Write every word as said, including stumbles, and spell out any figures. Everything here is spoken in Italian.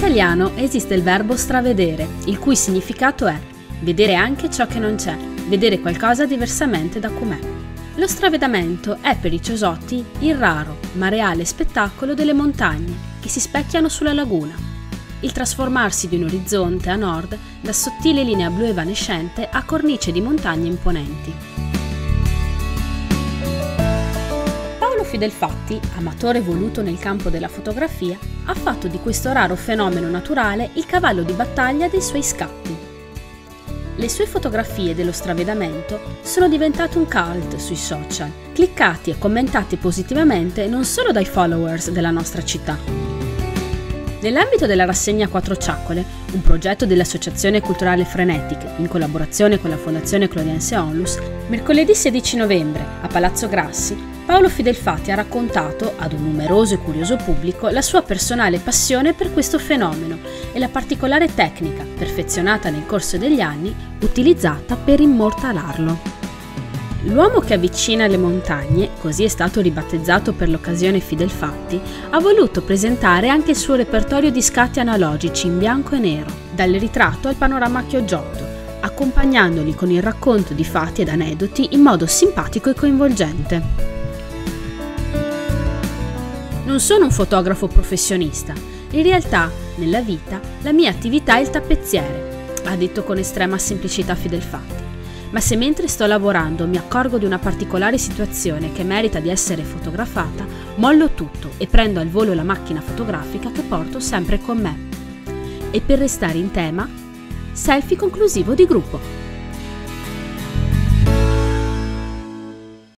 italiano esiste il verbo stravedere, il cui significato è vedere anche ciò che non c'è, vedere qualcosa diversamente da com'è. Lo stravedamento è per i Ciosotti il raro ma reale spettacolo delle montagne che si specchiano sulla laguna, il trasformarsi di un orizzonte a nord da sottile linea blu evanescente a cornice di montagne imponenti. Paolo Fidelfatti, amatore voluto nel campo della fotografia, ha fatto di questo raro fenomeno naturale il cavallo di battaglia dei suoi scatti. Le sue fotografie dello stravedamento sono diventate un cult sui social, cliccati e commentati positivamente non solo dai followers della nostra città. Nell'ambito della Rassegna quattro Ciacole, un progetto dell'Associazione Culturale Frenetic, in collaborazione con la Fondazione Clodiense Onlus, mercoledì sedici novembre, a Palazzo Grassi, Paolo Fidelfatti ha raccontato ad un numeroso e curioso pubblico la sua personale passione per questo fenomeno e la particolare tecnica, perfezionata nel corso degli anni, utilizzata per immortalarlo. L'uomo che avvicina le montagne, così è stato ribattezzato per l'occasione Fidelfatti, ha voluto presentare anche il suo repertorio di scatti analogici in bianco e nero, dal ritratto al panorama chioggiotto, accompagnandoli con il racconto di fatti ed aneddoti in modo simpatico e coinvolgente. Non sono un fotografo professionista, in realtà, nella vita, la mia attività è il tappezziere, ha detto con estrema semplicità Fidelfatti. Ma se mentre sto lavorando mi accorgo di una particolare situazione che merita di essere fotografata, mollo tutto e prendo al volo la macchina fotografica che porto sempre con me. E per restare in tema, selfie conclusivo di gruppo.